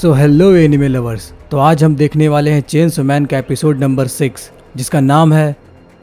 So hello anime lovers, तो आज हम देखने वाले हैं चेनसो मैन का एपिसोड नंबर 6 जिसका नाम है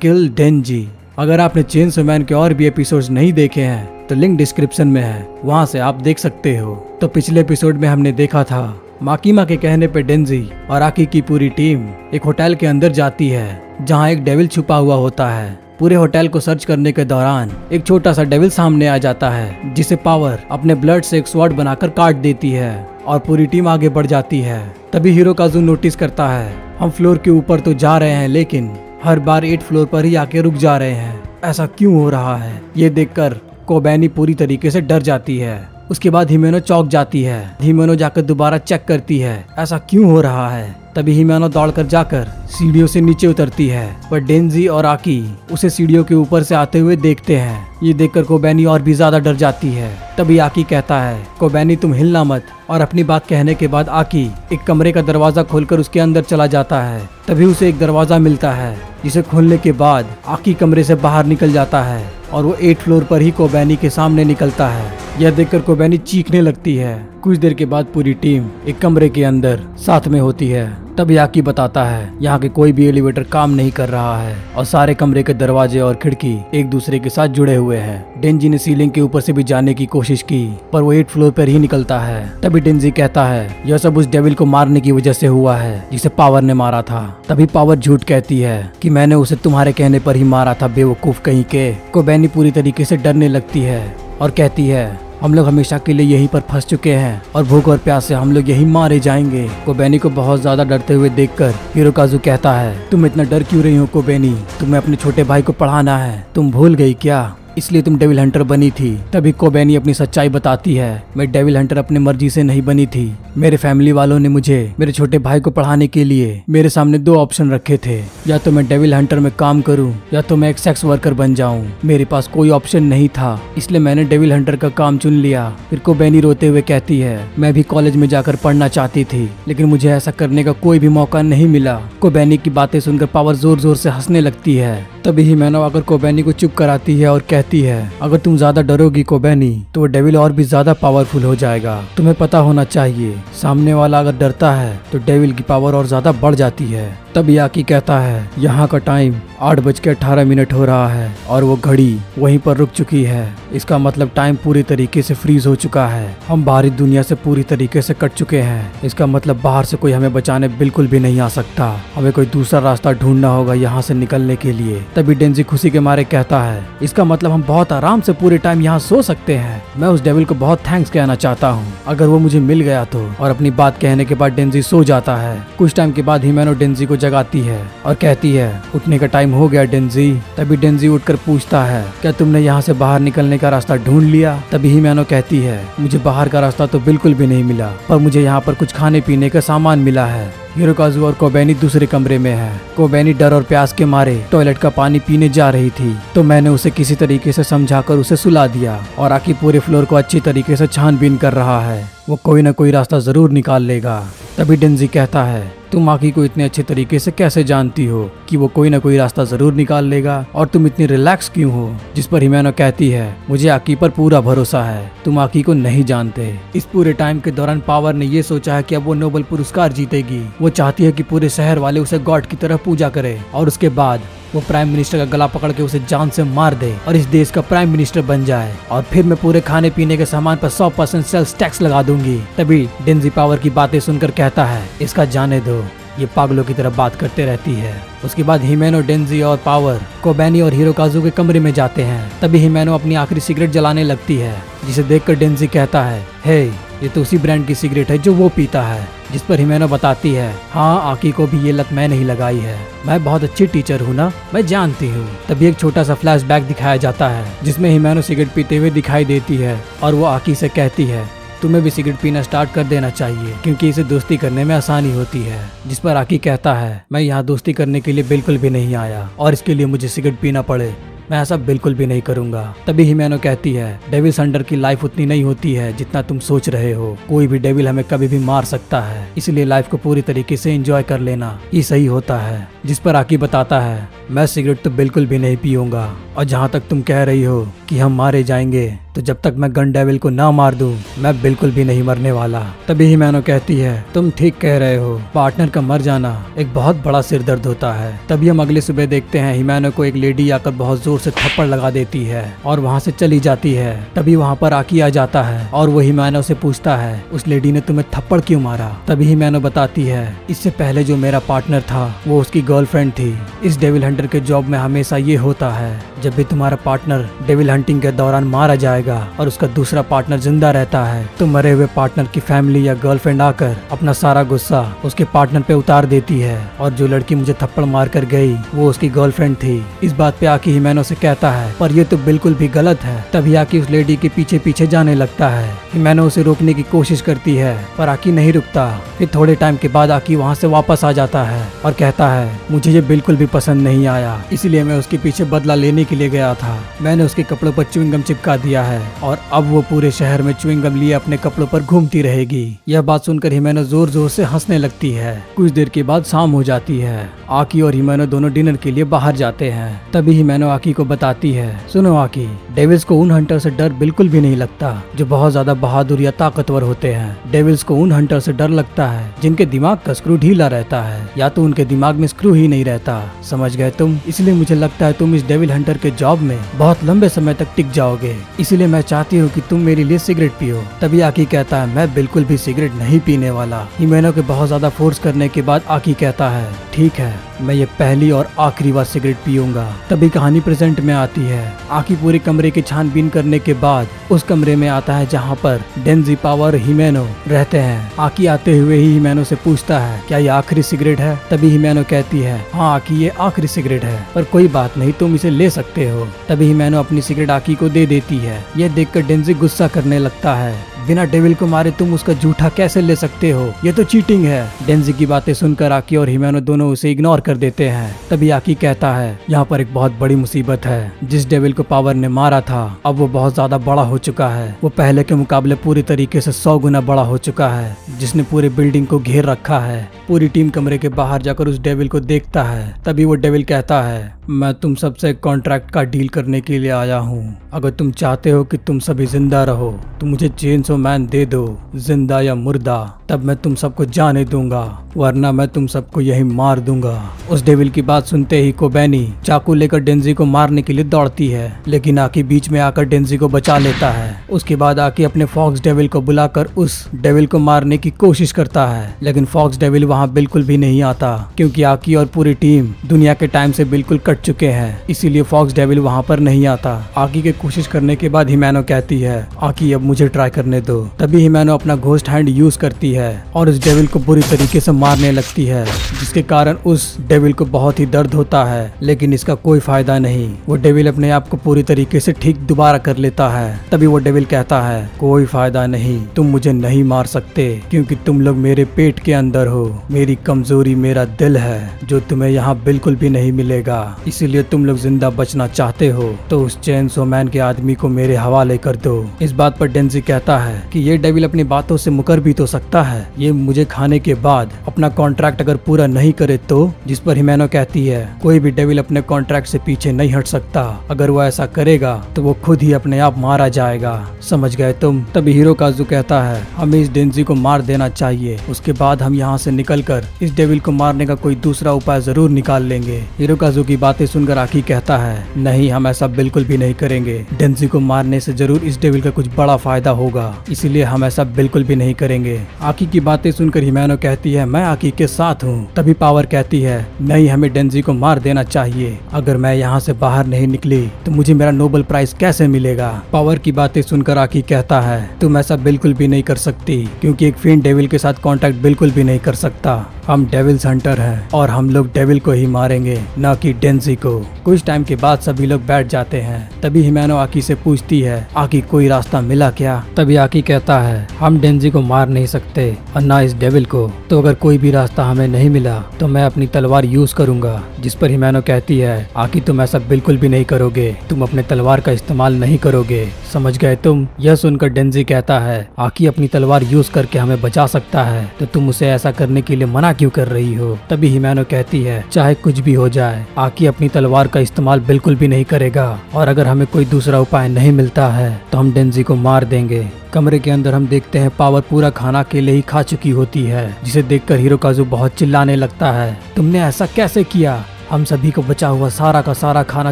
किल डेंजी। अगर आपने चेनसो मैन के और भी एपिसोड्स नहीं देखे हैं तो लिंक डिस्क्रिप्शन में है, वहाँ से आप देख सकते हो। तो पिछले एपिसोड में हमने देखा था माकिमा के कहने पे डेंजी और आकी की पूरी टीम एक होटल के अंदर जाती है जहाँ एक डेविल छुपा हुआ होता है। पूरे होटल को सर्च करने के दौरान एक छोटा सा डेविल सामने आ जाता है जिसे पावर अपने ब्लड से एक स्वॉर्ड बनाकर काट देती है और पूरी टीम आगे बढ़ जाती है। तभी हिरोकाजू नोटिस करता है हम फ्लोर के ऊपर तो जा रहे हैं लेकिन हर बार 8 फ्लोर पर ही आके रुक जा रहे हैं, ऐसा क्यों हो रहा है। ये देखकर कोबेनी पूरी तरीके से डर जाती है। उसके बाद हिमेनो चौंक जाती है। हिमेनो जाकर दोबारा चेक करती है ऐसा क्यों हो रहा है। तभी हिमेनो दौड़कर जाकर सीढ़ियों से नीचे उतरती है पर डेंजी और आकी उसे सीढ़ियों के ऊपर से आते हुए देखते हैं। ये देखकर कोबेनी और भी ज्यादा डर जाती है। तभी आकी कहता है कोबेनी तुम हिलना मत, और अपनी बात कहने के बाद आकी एक कमरे का दरवाजा खोलकर उसके अंदर चला जाता है। तभी उसे एक दरवाजा मिलता है जिसे खोलने के बाद आकी कमरे से बाहर निकल जाता है और वो 8 फ्लोर पर ही कोबेनी के सामने निकलता है। यह देखकर कोबेनी चीखने लगती है। कुछ देर के बाद पूरी टीम एक कमरे के अंदर साथ में होती है। तभी आकी बताता है यहाँ के कोई भी एलिवेटर काम नहीं कर रहा है और सारे कमरे के दरवाजे और खिड़की एक दूसरे के साथ जुड़े हुए हैं। डेंजी ने सीलिंग के ऊपर से भी जाने की कोशिश की पर वो 8 फ्लोर पर ही निकलता है। तभी डेंजी कहता है यह सब उस डेविल को मारने की वजह से हुआ है जिसे पावर ने मारा था। तभी पावर झूठ कहती है कि मैंने उसे तुम्हारे कहने पर ही मारा था बेवकूफ कहीं के। कोबेनी पूरी तरीके से डरने लगती है और कहती है हम लोग हमेशा के लिए यहीं पर फंस चुके हैं और भूख और प्यास से हम लोग यहीं मारे जाएंगे। कोबेनी को बहुत ज्यादा डरते हुए देखकर हिरोकाजू कहता है तुम इतना डर क्यों रही हो कोबेनी, तुम्हें अपने छोटे भाई को पढ़ाना है, तुम भूल गई क्या, इसलिए तुम डेविल हंटर बनी थी। तभी कोबेनी अपनी सच्चाई बताती है मैं डेविल हंटर अपनी मर्जी से नहीं बनी थी, मेरे फैमिली वालों ने मुझे मेरे छोटे भाई को पढ़ाने के लिए मेरे सामने 2 ऑप्शन रखे थे, या तो मैं डेविल हंटर में काम करूं या तो मैं एक सेक्स वर्कर बन जाऊं। मेरे पास कोई ऑप्शन नहीं था इसलिए मैंने डेविल हंटर का काम चुन लिया। फिर कोबेनी रोते हुए कहती है मैं भी कॉलेज में जाकर पढ़ना चाहती थी लेकिन मुझे ऐसा करने का कोई भी मौका नहीं मिला। कोबेनी की बातें सुनकर पावर जोर जोर से हंसने लगती है। तभी हिमेनो आकर कोबेनी को चुप कराती है और कहती है अगर तुम ज्यादा डरोगी कोबेनी तो वो डेविल और भी ज्यादा पावरफुल हो जाएगा, तुम्हें पता होना चाहिए सामने वाला अगर डरता है तो डेविल की पावर और ज्यादा बढ़ जाती है। तभी आकी कहता है यहाँ का टाइम 8:18 हो रहा है और वो घड़ी वहीं पर रुक चुकी है, इसका मतलब टाइम पूरी तरीके से फ्रीज हो चुका है, हम बाहरी दुनिया से पूरी तरीके से कट चुके हैं, इसका मतलब बाहर से कोई हमें बचाने बिल्कुल भी नहीं आ सकता, हमें कोई दूसरा रास्ता ढूंढना होगा यहाँ से निकलने के लिए। तभी डेंजी खुशी के मारे कहता है इसका मतलब हम बहुत आराम से पूरे टाइम यहाँ सो सकते हैं, मैं उस डेविल को बहुत थैंक्स कहना चाहता हूँ अगर वो मुझे मिल गया तो। और अपनी बात कहने के बाद डेंजी सो जाता है। कुछ टाइम के बाद हिमेनो डेंजी को जगाती है और कहती है उठने का टाइम हो गया डेंजी। तभी डेंजी उठकर पूछता है क्या तुमने यहाँ से बाहर निकलने का रास्ता ढूंढ लिया। तभी हिमेनो कहती है मुझे बाहर का रास्ता तो बिल्कुल भी नहीं मिला पर मुझे यहाँ पर कुछ खाने पीने का सामान मिला है। हिरोकाजू और कोबेनी दूसरे कमरे में है। कोबेनी डर और प्यास के मारे टॉयलेट का पानी पीने जा रही थी तो मैंने उसे किसी तरीके से समझाकर उसे सुला दिया, और आकी पूरे फ्लोर को अच्छी तरीके से छानबीन कर रहा है, वो कोई ना कोई रास्ता जरूर निकाल लेगा। तभी डेंजी कहता है तुम आकी को इतने अच्छे तरीके से कैसे जानती हो कि वो कोई ना कोई रास्ता जरूर निकाल लेगा और तुम इतनी रिलैक्स क्यों हो। जिस पर हिमेनो कहती है मुझे आकी पर पूरा भरोसा है, तुम आकी को नहीं जानते। इस पूरे टाइम के दौरान पावर ने ये सोचा है कि अब वो नोबेल पुरस्कार जीतेगी, वो चाहती है कि पूरे शहर वाले उसे गॉड की तरह पूजा करे और उसके बाद वो प्राइम मिनिस्टर का गला पकड़ के उसे जान से मार दे और इस देश का प्राइम मिनिस्टर बन जाए, और फिर मैं पूरे खाने पीने के सामान पर 100% सेल्स टैक्स लगा दूंगी। तभी डेंजी पावर की बातें सुनकर कहता है इसका जाने दो, ये पागलों की तरह बात करते रहती है। उसके बाद हिमेनो, डेंजी और पावर कोबेनी और हिरोकाजू के कमरे में जाते हैं। तभी हिमेनो अपनी आखिरी सिगरेट जलाने लगती है जिसे देखकर डेंजी कहता है हे ये तो उसी ब्रांड की सिगरेट है जो वो पीता है। जिस पर हिमेनो बताती है हाँ आकी को भी ये लत मैं नहीं लगाई है, मैं बहुत अच्छी टीचर हूँ ना, मैं जानती हूँ। तभी एक छोटा सा फ्लैशबैक दिखाया जाता है जिसमें हिमेनो सिगरेट पीते हुए दिखाई देती है और वो आकी से कहती है तुम्हें भी सिगरेट पीना स्टार्ट कर देना चाहिए क्योंकि इसे दोस्ती करने में आसानी होती है। जिस पर आकी कहता है मैं यहाँ दोस्ती करने के लिए बिल्कुल भी नहीं आया और इसके लिए मुझे सिगरेट पीना पड़े, मैं ऐसा बिल्कुल भी नहीं करूंगा। तभी हिमेनो कहती है डेविल हंटर की लाइफ उतनी नहीं होती है जितना तुम सोच रहे हो, कोई भी डेविल हमें कभी भी मार सकता है, इसलिए लाइफ को पूरी तरीके से एंजॉय कर लेना ये सही होता है। जिस पर आकी बताता है मैं सिगरेट तो बिल्कुल भी नहीं पीऊंगा और जहाँ तक तुम कह रही हो कि हम मारे जाएंगे तो जब तक मैं गन डेविल को ना मार दूं मैं बिल्कुल भी नहीं मरने वाला। तभी हिमेनो कहती है तुम ठीक कह रहे हो, पार्टनर का मर जाना एक बहुत बड़ा सिर दर्द होता है। तभी हम अगले सुबह देखते हैं हिमेनो को एक लेडी आकर बहुत जोर से थप्पड़ लगा देती है और वहाँ से चली जाती है। तभी वहाँ पर आकी आ जाता है और वो हिमेनो से पूछता है उस लेडी ने तुम्हें थप्पड़ क्यों मारा। तभी हिमेनो बताती है इससे पहले जो मेरा पार्टनर था वो उसकी गर्लफ्रेंड थी। इस डेविल हंटर के जॉब में हमेशा ये होता है जब भी तुम्हारा पार्टनर डेविल हंटिंग के दौरान मारा जाएगा और उसका दूसरा पार्टनर जिंदा रहता है तो मरे हुए पार्टनर की फैमिली या गर्लफ्रेंड आकर अपना सारा गुस्सा उसके पार्टनर पे उतार देती है। और जो लड़की मुझे थप्पड़ मार कर गई वो उसकी गर्लफ्रेंड थी। इस बात पे आकी हिमेनो से कहता है पर ये तो बिल्कुल भी गलत है। तभी आकी उस लेडी के पीछे पीछे जाने लगता है। हिमेनो उसे रोकने की कोशिश करती है पर आकी नहीं रुकता। फिर थोड़े टाइम के बाद आकी वहाँ से वापस आ जाता है और कहता है मुझे ये बिल्कुल भी पसंद नहीं आया, इसलिए मैं उसके पीछे बदला लेने के लिए गया था। मैंने उसके कपड़ों पर च्युइंगम चिपका दिया है और अब वो पूरे शहर में च्युइंगम लिए अपने कपड़ों पर घूमती रहेगी। यह बात सुनकर हिमेनो जोर जोर से हंसने लगती है। कुछ देर के बाद शाम हो जाती है। आकी और हिमेनो दोनों डिनर के लिए बाहर जाते हैं। तभी हिमेनो आकी को बताती है सुनो आकी, डेविल्स को उन हंटर से डर बिल्कुल भी नहीं लगता जो बहुत ज्यादा बहादुर या ताकतवर होते हैं। डेविल्स को उन हंटर से डर लगता है जिनके दिमाग का स्क्रू ढीला रहता है या तो उनके दिमाग में स्क्रू ही नहीं रहता। समझ गए तुम? इसलिए मुझे लगता है तुम इस डेविल हंटर के जॉब में बहुत लंबे समय तक टिक जाओगे, इसलिए मैं चाहती हूँ कि तुम मेरे लिए सिगरेट पियो। तभी आकी कहता है मैं बिल्कुल भी सिगरेट नहीं पीने वाला। हिमेनो के बहुत ज्यादा फोर्स करने के बाद आकी कहता है ठीक है, मैं ये पहली और आखिरी बार सिगरेट पीऊंगा। तभी कहानी प्रेजेंट में आती है। आकी पूरे कमरे की छानबीन करने के बाद उस कमरे में आता है जहाँ पर डेंजी, पावर, हिमेनो रहते हैं। आकी आते हुए ही हिमेनो से पूछता है क्या ये आखिरी सिगरेट है। तभी हिमेनो कहती है हाँ आकी, ये आखिरी सिगरेट है पर कोई बात नहीं, तुम इसे ले सकते हो। तभी हिमेनो अपनी सिगरेट आकी को दे देती है। यह देखकर डेंजी गुस्सा करने लगता है बिना डेविल को मारे तुम उसका जूठा कैसे ले सकते हो, ये तो चीटिंग है। डेंजी की बातें सुनकर आकी और हिमेनो दोनों उसे इग्नोर कर देते हैं। तभी आकी कहता है यहाँ पर एक बहुत बड़ी मुसीबत है। जिस डेविल को पावर ने मारा था अब वो बहुत ज्यादा बड़ा हो चुका है। वो पहले के मुकाबले पूरी तरीके से 100 गुना बड़ा हो चुका है जिसने पूरे बिल्डिंग को घेर रखा है। पूरी टीम कमरे के बाहर जाकर उस डेविल को देखता है। तभी वो डेविल कहता है मैं तुम सबसे एक कॉन्ट्रैक्ट का डील करने के लिए आया हूँ। अगर तुम चाहते हो कि तुम सभी जिंदा रहो तो मुझे चेनसो मैन दे दो, जिंदा या मुर्दा, तब मैं तुम सबको जाने दूंगा, वरना मैं तुम सबको यही मार दूंगा। उस डेविल की बात सुनते ही कोबेनी चाकू लेकर डेंजी को मारने के लिए दौड़ती है लेकिन आकी बीच में आकर डेंजी को बचा लेता है। उसके बाद आकी अपने फॉक्स डेविल को बुलाकर उस डेविल को मारने की कोशिश करता है लेकिन फॉक्स डेविल वहाँ बिल्कुल भी नहीं आता क्योंकि आकी और पूरी टीम दुनिया के टाइम से बिल्कुल कट चुके हैं, इसीलिए फॉक्स डेविल वहाँ पर नहीं आता। आकी के कोशिश करने के बाद हिमेनो कहती है आकी अब मुझे ट्राई करने दो। तभी हिमेनो अपना घोस्ट हैंड यूज करती है और उस डेविल को बुरी तरीके से मारने लगती है जिसके कारण उस डेविल को बहुत ही दर्द होता है लेकिन इसका कोई फायदा नहीं। वो डेविल अपने आप को पूरी तरीके से ठीक दोबारा कर लेता है। तभी वो डेविल कहता है कोई फायदा नहीं, तुम मुझे नहीं मार सकते क्योंकि तुम लोग मेरे पेट के अंदर हो। मेरी कमजोरी मेरा दिल है जो तुम्हें यहाँ बिल्कुल भी नहीं मिलेगा, इसीलिए तुम लोग जिंदा बचना चाहते हो तो उस चेनसो मैन के आदमी को मेरे हवाले कर दो। इस बात पर डेंजी कहता है कि ये डेविल अपनी बातों से मुकर भी तो सकता है, ये मुझे खाने के बाद अपना कॉन्ट्रैक्ट अगर पूरा नहीं करे तो। जिस पर हिमेनो कहती है कोई भी डेविल अपने कॉन्ट्रैक्ट से पीछे नहीं हट सकता, अगर वो ऐसा करेगा तो वो खुद ही अपने आप मारा जाएगा। समझ गए तुम? तभी हिरोकाजू कहता है हमें इस डेंजी को मार देना चाहिए, उसके बाद हम यहाँ से निकलकर इस डेविल को मारने का कोई दूसरा उपाय जरूर निकाल लेंगे। हिरोकाजू की बातें सुनकर आकी कहता है नहीं, हम ऐसा बिल्कुल भी नहीं करेंगे। डेंजी को मारने से जरूर इस डेविल का कुछ बड़ा फायदा होगा, इसीलिए हम ऐसा बिल्कुल भी नहीं करेंगे। आकी की बातें सुनकर हिमेनो कहती है मैं आकी के साथ हूँ। तभी पावर कहती है नहीं, हमें डेंजी को मार देना चाहिए। अगर मैं यहाँ से बाहर नहीं निकली तो मुझे मेरा नोबेल प्राइज कैसे मिलेगा। पावर की बातें सुनकर आकी कहता है तुम ऐसा बिल्कुल भी नहीं कर सकती क्योंकि एक फिन डेविल के साथ कॉन्टेक्ट बिल्कुल भी नहीं कर सकता। हम डेविल्स हंटर हैं और हम लोग डेविल को ही मारेंगे, न कि डेंजी को। कुछ टाइम के बाद सभी लोग बैठ जाते हैं। तभी हिमेनो आकी से पूछती है आकी कोई रास्ता मिला क्या। तभी आकी कहता है हम डेंजी को मार नहीं सकते और न इस डेविल को, तो अगर कोई भी रास्ता हमें नहीं मिला तो मैं अपनी तलवार यूज करूंगा। जिस पर हिमेनो कहती है आकी तुम ऐसा बिल्कुल भी नहीं करोगे, तुम अपने तलवार का इस्तेमाल नहीं करोगे, समझ गए तुम। यह सुनकर डेंजी कहता है आकी अपनी तलवार यूज करके हमें बचा सकता है तो तुम उसे ऐसा करने के लिए मना इतना क्यों कर रही हो? तभी हिमेनो कहती है चाहे कुछ भी हो जाए आकी अपनी तलवार का इस्तेमाल बिल्कुल भी नहीं करेगा और अगर हमें कोई दूसरा उपाय नहीं मिलता है तो हम डेंजी को मार देंगे। कमरे के अंदर हम देखते हैं पावर पूरा खाना अकेले ही खा चुकी होती है जिसे देखकर हिरोकाजू बहुत चिल्लाने लगता है, तुमने ऐसा कैसे किया? हम सभी को बचा हुआ सारा का सारा खाना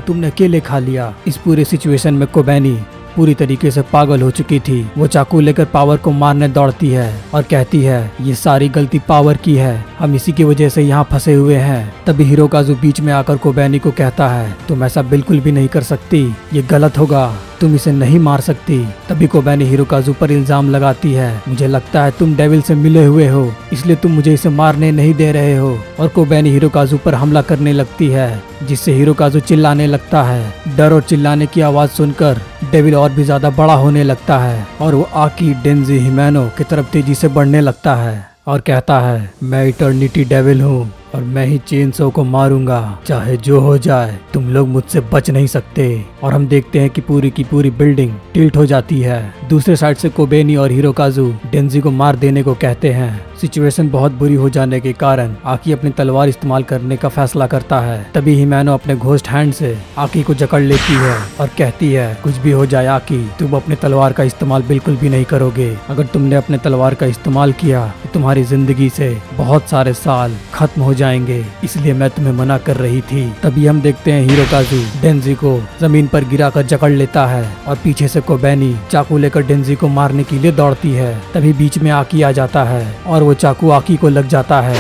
तुमने अकेले खा लिया। इस पूरे सिचुएशन में कोबेनी पूरी तरीके से पागल हो चुकी थी। वो चाकू लेकर पावर को मारने दौड़ती है और कहती है ये सारी गलती पावर की है, हम इसी की वजह से यहाँ फंसे हुए हैं। तभी हिरोकाजू बीच में आकर कोबेनी को कहता है तुम ऐसा बिल्कुल भी नहीं कर सकती, ये गलत होगा, तुम इसे नहीं मार सकती। तभी कोबेनी हिरोकाजू पर इल्जाम लगाती है मुझे लगता है तुम डेविल से मिले हुए हो इसलिए तुम मुझे इसे मारने नहीं दे रहे हो। और कोबेनी हिरोकाजू पर हमला करने लगती है जिससे हिरोकाजू चिल्लाने लगता है। डर और चिल्लाने की आवाज सुनकर डेविल और भी ज्यादा बड़ा होने लगता है और वो आकी डेंजी हिमेनो की तरफ तेजी से बढ़ने लगता है और कहता है मैं इटर्निटी डेविल हूँ और मैं ही चेनसो को मारूंगा, चाहे जो हो जाए तुम लोग मुझसे बच नहीं सकते। और हम देखते हैं कि पूरी बिल्डिंग टिल्ट हो जाती है। दूसरे साइड से कोबेनी और हिरोकाजू डेंजी को मार देने को कहते हैं। सिचुएशन बहुत बुरी हो जाने के कारण आकी अपनी तलवार इस्तेमाल करने का फैसला करता है। तभी हिमेनो अपने घोस्ट हैंड से आकी को जकड़ लेती है और कहती है कुछ भी हो जाए आकी तुम अपने तलवार का इस्तेमाल बिल्कुल भी नहीं करोगे, अगर तुमने अपने तलवार का इस्तेमाल किया तो तुम्हारी जिंदगी से बहुत सारे साल खत्म हो जाएंगे, इसलिए मैं तुम्हें मना कर रही थी। तभी हम देखते हैं हिरोकाजू डेंजी को जमीन पर गिराकर जकड़ लेता है और पीछे से कोबेनी चाकू लेकर डेंजी को मारने के लिए दौड़ती है। तभी बीच में आकी आ जाता है और वो चाकू आकी को लग जाता है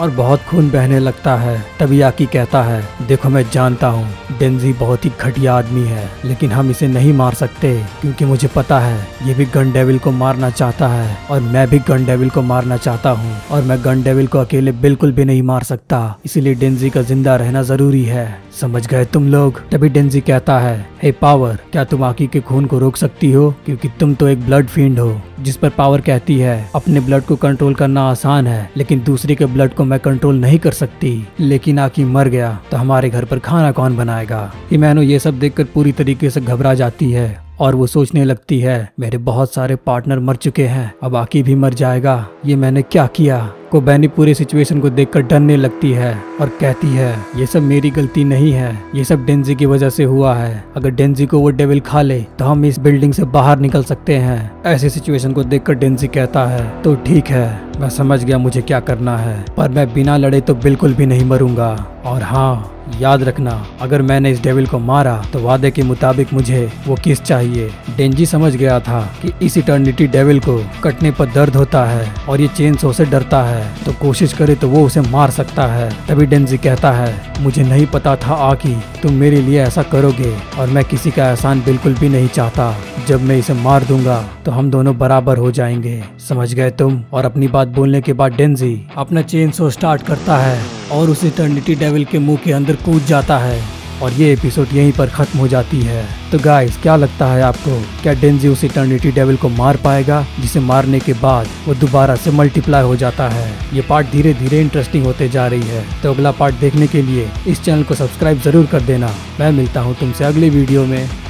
और बहुत खून बहने लगता है। तभी आकी कहता है देखो मैं जानता हूँ डेंजी बहुत ही घटिया आदमी है लेकिन हम इसे नहीं मार सकते क्योंकि मुझे पता है ये भी गन डेविल को मारना चाहता है और मैं भी गन डेविल को मारना चाहता हूँ और मैं गन डेविल को अकेले बिल्कुल भी नहीं मार सकता, इसीलिए डेंजी का जिंदा रहना जरूरी है, समझ गए तुम लोग? तभी डेंजी कहता है हे पावर क्या तुम आकी के खून को रोक सकती हो क्योंकि तुम तो एक ब्लड फींड हो। जिस पर पावर कहती है अपने ब्लड को कंट्रोल करना आसान है लेकिन दूसरे के ब्लड को मैं कंट्रोल नहीं कर सकती, लेकिन आकी मर गया तो हमारे घर पर खाना कौन बनाएगा? हिमेनो ये सब देखकर पूरी तरीके से घबरा जाती है और वो सोचने लगती है मेरे बहुत सारे पार्टनर मर चुके हैं, अब आकी भी मर जाएगा, ये मैंने क्या किया? कोबेनी पूरे सिचुएशन को देखकर डरने लगती है और कहती है ये सब मेरी गलती नहीं है, ये सब डेंजी की वजह से हुआ है, अगर डेंजी को वो डेविल खा ले तो हम इस बिल्डिंग से बाहर निकल सकते हैं। ऐसे सिचुएशन को देखकर डेंजी कहता है तो ठीक है मैं समझ गया मुझे क्या करना है, पर मैं बिना लड़े तो बिल्कुल भी नहीं मरूंगा और हाँ याद रखना अगर मैंने इस डेविल को मारा तो वादे के मुताबिक मुझे वो किस चाहिए। डेंजी समझ गया था कि इस इटर्निटी डेविल को कटने पर दर्द होता है और ये चेनसो से डरता है तो कोशिश करे तो वो उसे मार सकता है। तभी डेंजी कहता है मुझे नहीं पता था आकी तुम मेरे लिए ऐसा करोगे और मैं किसी का एहसान बिल्कुल भी नहीं चाहता, जब मैं इसे मार दूंगा तो हम दोनों बराबर हो जाएंगे, समझ गए तुम? और अपनी बात बोलने के बाद डेंजी अपना चेनसो स्टार्ट करता है और उस इटर्निटी डेविल के मुंह के अंदर कूद जाता है और ये एपिसोड यहीं पर खत्म हो जाती है। तो गाइस क्या लगता है आपको, क्या डेंजी उस इटर्निटी डेविल को मार पाएगा जिसे मारने के बाद वो दोबारा से मल्टीप्लाई हो जाता है? ये पार्ट धीरे धीरे इंटरेस्टिंग होते जा रही है, तो अगला पार्ट देखने के लिए इस चैनल को सब्सक्राइब जरूर कर देना। मैं मिलता हूँ तुमसे अगले वीडियो में।